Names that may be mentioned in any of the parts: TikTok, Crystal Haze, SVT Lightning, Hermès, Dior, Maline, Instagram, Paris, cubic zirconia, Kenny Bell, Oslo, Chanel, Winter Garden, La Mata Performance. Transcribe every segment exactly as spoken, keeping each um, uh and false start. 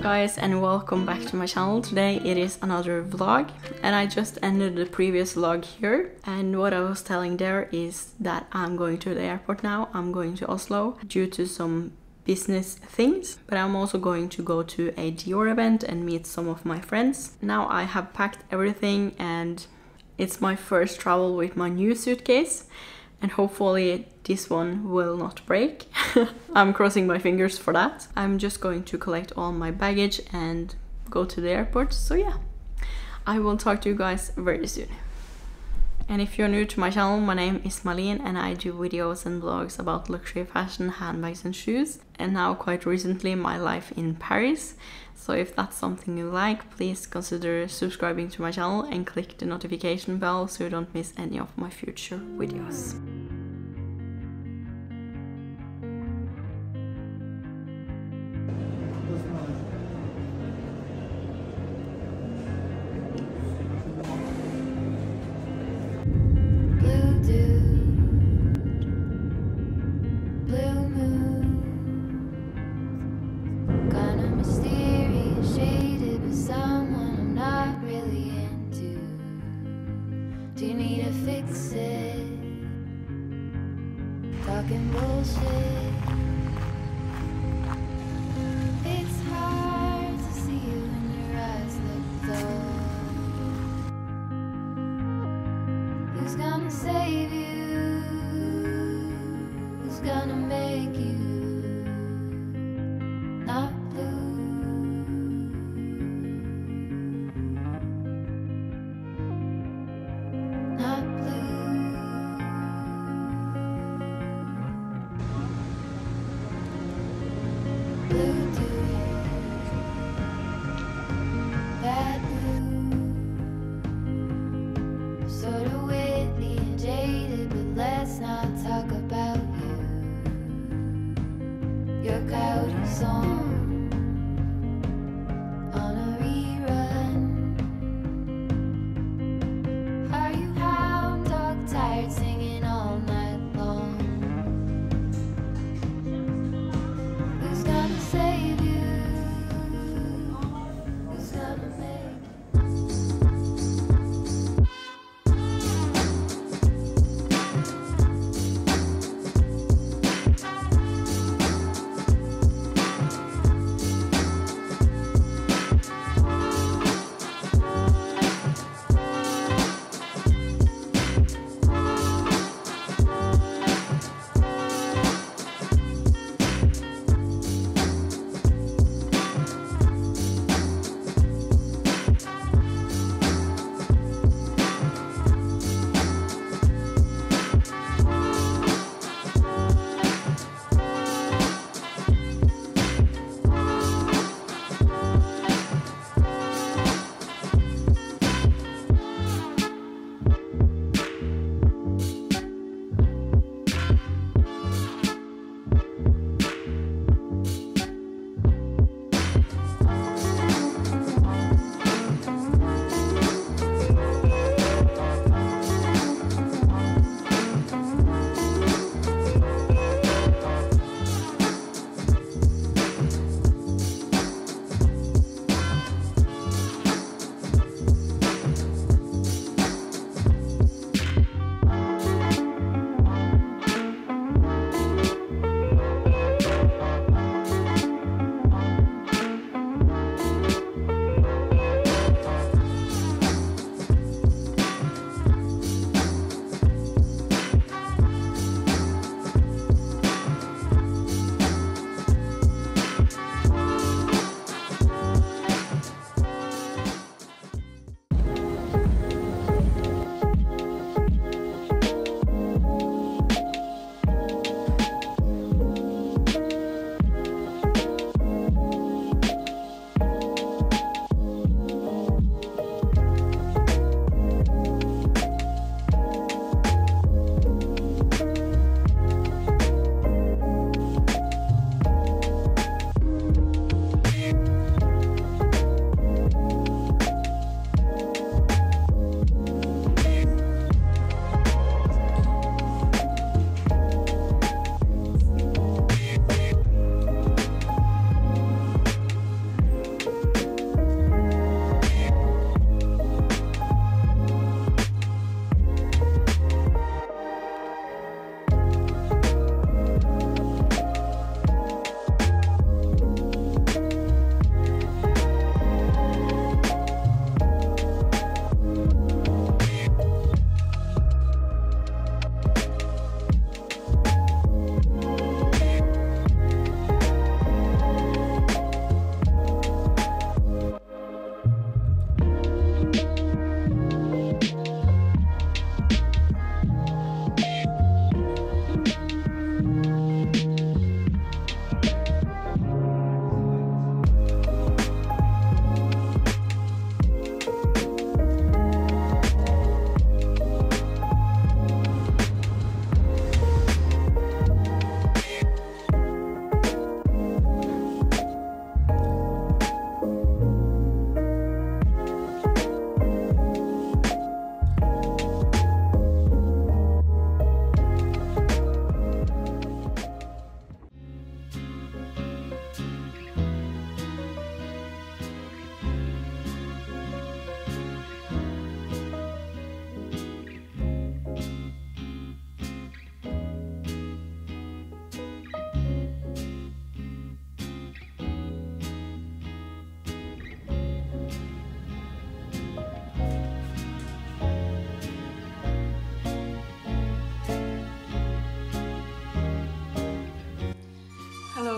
up guys, and welcome back to my channel. Today it is another vlog, and I just ended the previous vlog here, and what I was telling there is that I'm going to the airport now. I'm going to Oslo due to some business things, but I'm also going to go to a Dior event and meet some of my friends. Now I have packed everything, and it's my first travel with my new suitcase, and hopefully this one will not break. I'm crossing my fingers for that. I'm just going to collect all my baggage and go to the airport. So yeah, I will talk to you guys very soon. And if you're new to my channel, my name is Maline, and I do videos and vlogs about luxury fashion, handbags and shoes, and now quite recently my life in Paris. So if that's something you like, please consider subscribing to my channel and click the notification bell so you don't miss any of my future videos.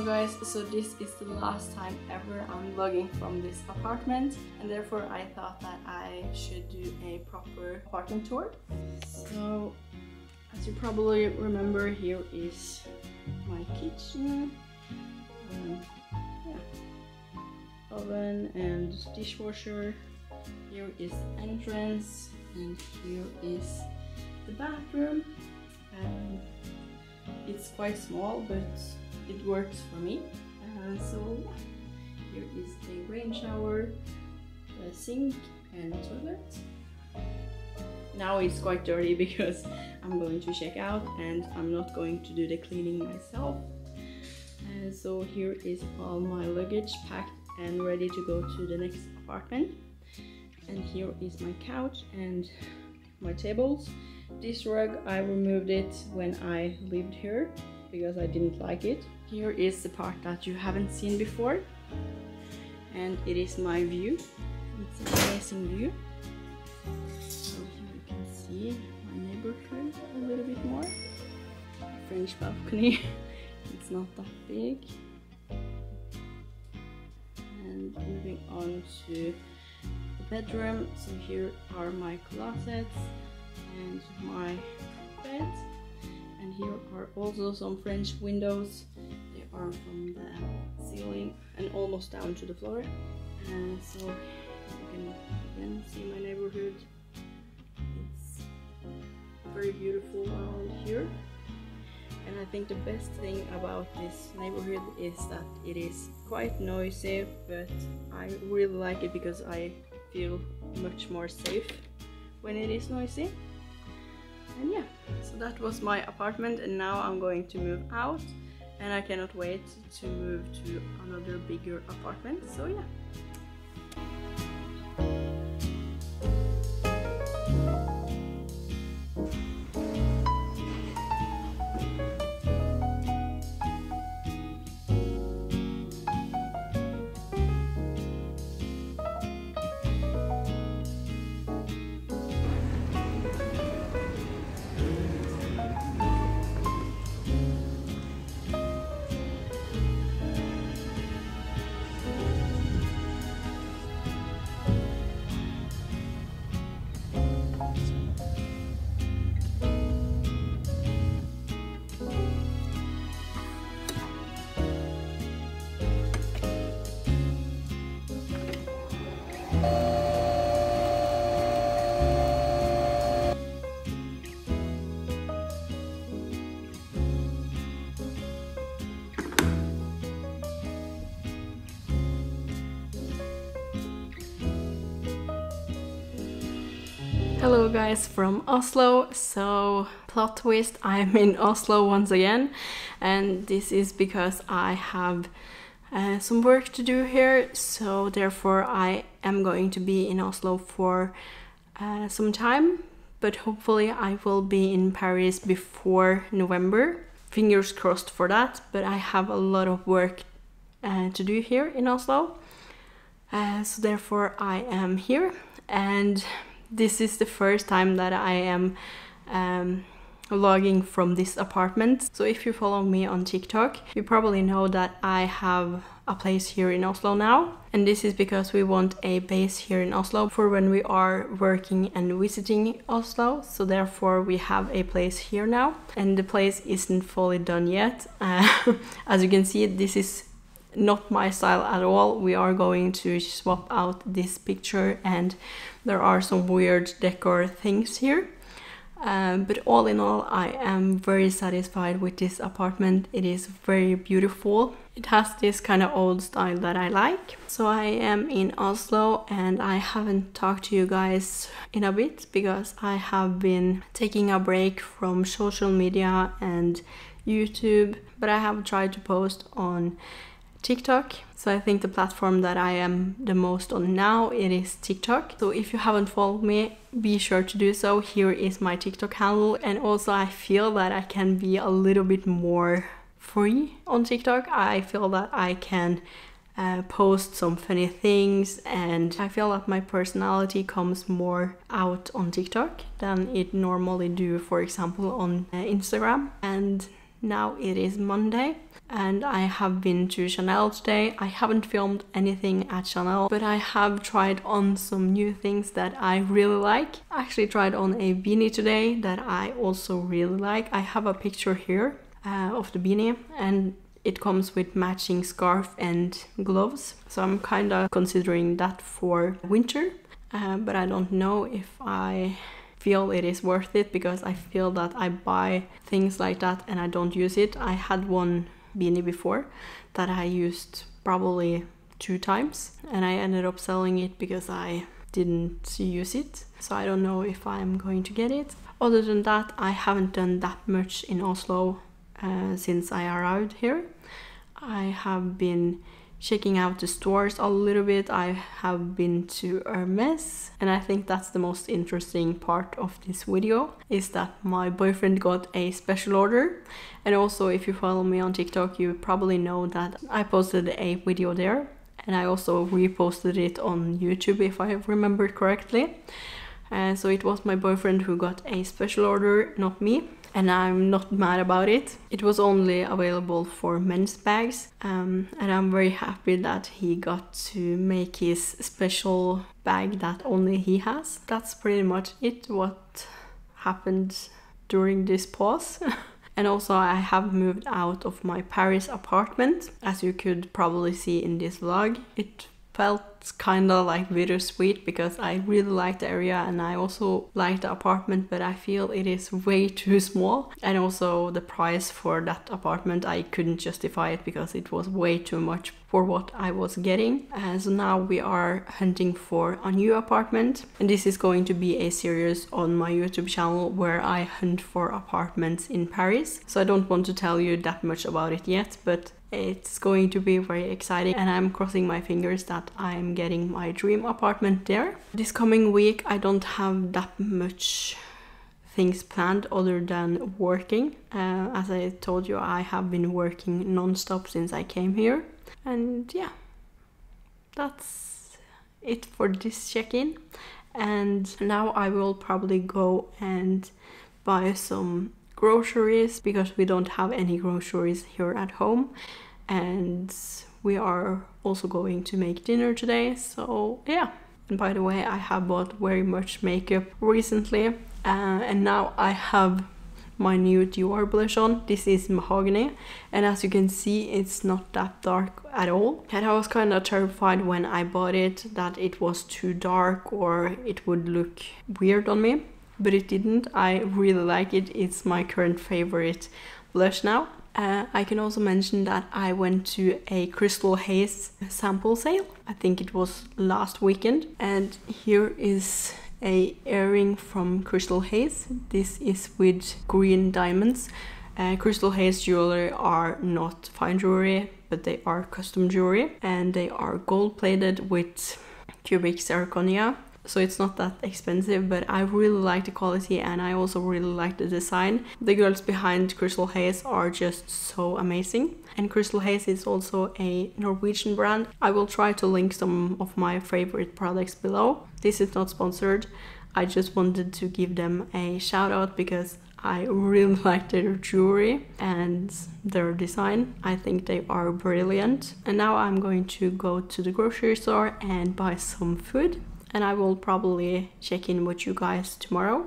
guys, so this is the last time ever I'm vlogging from this apartment, and therefore I thought that I should do a proper apartment tour. So as you probably remember, here is my kitchen, um, yeah. Oven and dishwasher. Here is the entrance, and here is the bathroom. Um, it's quite small, but it works for me. Uh, so here is the rain shower, the sink and toilet. Now it's quite dirty because I'm going to check out and I'm not going to do the cleaning myself. And so here is all my luggage packed and ready to go to the next apartment. And here is my couch and my tables. This rug, I removed it when I lived here because I didn't like it. Here is the part that you haven't seen before, and it is my view. It's an amazing view. So here you can see my neighborhood a little bit more. French balcony. It's not that big. And moving on to the bedroom. So here are my closets and my bed, and here are also some French windows. They are from the ceiling and almost down to the floor, and so you can again see my neighborhood. It's very beautiful around here, and I think the best thing about this neighborhood is that it is quite noisy, but I really like it because I feel much more safe when it is noisy. And yeah, so that was my apartment, and now I'm going to move out, and I cannot wait to move to another bigger apartment. So yeah. Hello guys from Oslo. So plot twist, I'm in Oslo once again, and this is because I have uh, some work to do here, so therefore I am going to be in Oslo for uh, some time, but hopefully I will be in Paris before November. Fingers crossed for that, but I have a lot of work uh, to do here in Oslo, uh, so therefore I am here. And this is the first time that I am um, vlogging from this apartment. So if you follow me on TikTok, you probably know that I have a place here in Oslo now. And this is because we want a base here in Oslo for when we are working and visiting Oslo. So therefore we have a place here now. And the place isn't fully done yet. Uh, as you can see, this is not my style at all. We are going to swap out this picture, and there are some weird decor things here, um, but all in all I am very satisfied with this apartment. It is very beautiful. It has this kind of old style that I like. So I am in Oslo, and I haven't talked to you guys in a bit because I have been taking a break from social media and YouTube, but I have tried to post on TikTok. So I think the platform that I am the most on now, it is TikTok. So if you haven't followed me, be sure to do so. Here is my TikTok handle. And also I feel that I can be a little bit more free on TikTok. I feel that I can uh, post some funny things, and I feel that my personality comes more out on TikTok than it normally do, for example, on uh, Instagram. And Now it is Monday and I have been to Chanel today. I haven't filmed anything at Chanel, but I have tried on some new things that I really like. I actually tried on a beanie today that I also really like. I have a picture here uh, of the beanie, and it comes with matching scarf and gloves. So I'm kind of considering that for winter, uh, but I don't know if I feel it is worth it, because I feel that I buy things like that and I don't use it. I had one beanie before that I used probably two times and I ended up selling it because I didn't use it. So I don't know if I'm going to get it. Other than that, I haven't done that much in Oslo uh, since I arrived here. I have been checking out the stores a little bit. I have been to Hermès, and I think that's the most interesting part of this video, is that my boyfriend got a special order. And also, if you follow me on TikTok, you probably know that I posted a video there, and I also reposted it on YouTube if I remember correctly. And uh, so it was my boyfriend who got a special order, not me. And I'm not mad about it. It was only available for men's bags, um, and I'm very happy that he got to make his special bag that only he has. That's pretty much it what happened during this pause. And also, I have moved out of my Paris apartment, as you could probably see in this vlog. It felt kind of like bittersweet because I really like the area and I also like the apartment, but I feel it is way too small. And also the price for that apartment, I couldn't justify it because it was way too much for what I was getting. Uh, so now we are hunting for a new apartment, and this is going to be a series on my YouTube channel where I hunt for apartments in Paris. So I don't want to tell you that much about it yet, but it's going to be very exciting, and I'm crossing my fingers that I'm getting my dream apartment there. This coming week I don't have that much things planned other than working. Uh, as I told you, I have been working non-stop since I came here. And yeah, that's it for this check-in. And now I will probably go and buy some groceries, because we don't have any groceries here at home, and we are also going to make dinner today. So yeah, and by the way, I have bought very much makeup recently, uh, and now I have my new Dior blush on. This is mahogany, and as you can see, it's not that dark at all. And I was kind of terrified when I bought it that it was too dark or it would look weird on me, but it didn't. I really like it. It's my current favorite blush now. Uh, I can also mention that I went to a Crystal Haze sample sale. I think it was last weekend. And here is a earring from Crystal Haze. This is with green diamonds. Uh, Crystal Haze jewelry are not fine jewelry, but they are custom jewelry. And they are gold plated with cubic zirconia. So it's not that expensive, but I really like the quality, and I also really like the design. The girls behind Crystal Haze are just so amazing. And Crystal Haze is also a Norwegian brand. I will try to link some of my favorite products below. This is not sponsored. I just wanted to give them a shout out because I really like their jewelry and their design. I think they are brilliant. And now I'm going to go to the grocery store and buy some food. And I will probably check in with you guys tomorrow.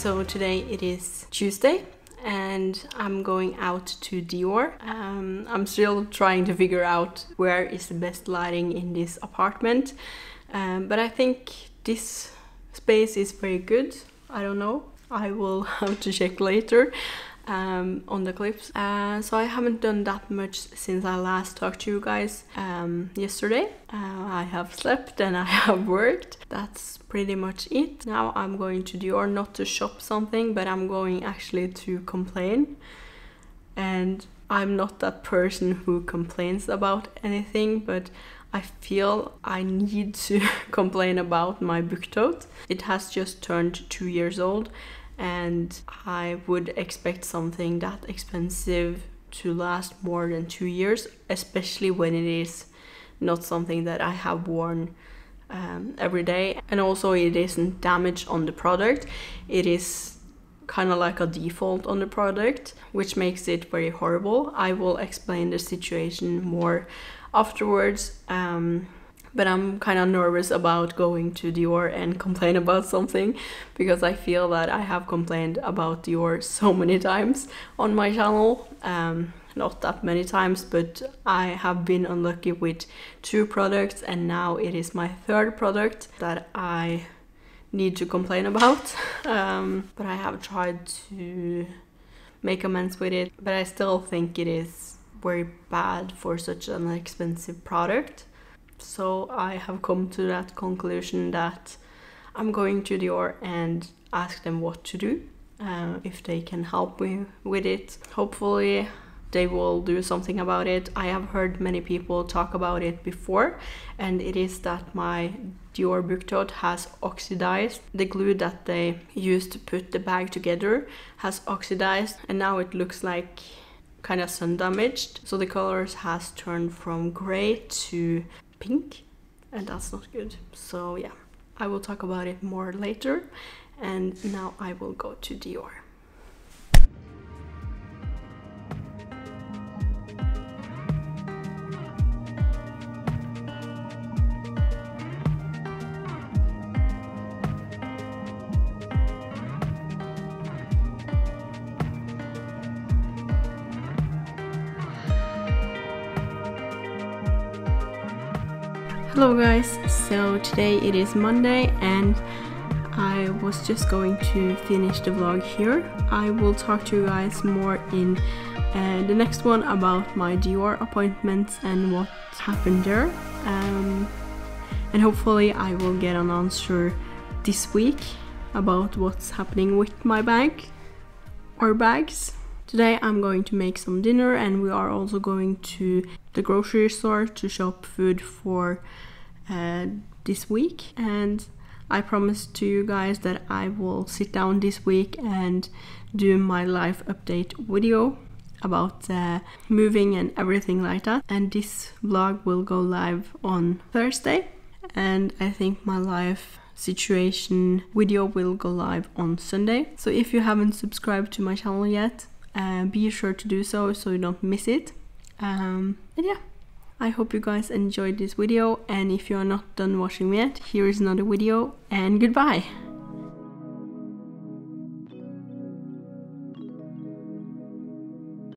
So today it is Tuesday and I'm going out to Dior. Um, I'm still trying to figure out where is the best lighting in this apartment. Um, but I think this space is very good. I don't know. I will have to check later um, on the clips. Uh, so I haven't done that much since I last talked to you guys um, yesterday. Uh, I have slept and I have worked. That's pretty much it. Now I'm going to Dior, not to shop something, but I'm going actually to complain. And I'm not that person who complains about anything, but I feel I need to complain about my book tote. It has just turned two years old and I would expect something that expensive to last more than two years, especially when it is not something that I have worn um, every day. And also it isn't damaged on the product. It is kind of like a default on the product, which makes it very horrible. I will explain the situation more afterwards, um, but I'm kind of nervous about going to Dior and complain about something, because I feel that I have complained about Dior so many times on my channel. Um, not that many times, but I have been unlucky with two products and now it is my third product that I need to complain about. Um, but I have tried to make amends with it, but I still think it is very bad for such an expensive product. So I have come to that conclusion that I'm going to Dior and ask them what to do, uh, if they can help me with it. Hopefully they will do something about it. I have heard many people talk about it before, and it is that my Dior book tote has oxidized. The glue that they used to put the bag together has oxidized, and now it looks like kind of sun damaged, so the colors has turned from gray to pink, and that's not good. So yeah, I will talk about it more later, and now I will go to Dior. Hello guys, so today it is Monday and I was just going to finish the vlog here. I will talk to you guys more in uh, the next one about my Dior appointments and what happened there. Um, and hopefully I will get an answer this week about what's happening with my bag or bags. Today I'm going to make some dinner and we are also going to the grocery store to shop food for uh, this week. And I promised to you guys that I will sit down this week and do my life update video about uh, moving and everything like that. And this vlog will go live on Thursday. And I think my life situation video will go live on Sunday. So if you haven't subscribed to my channel yet, Uh, be sure to do so so you don't miss it. Um, and yeah, I hope you guys enjoyed this video, and if you are not done watching me yet, here is another video, and goodbye.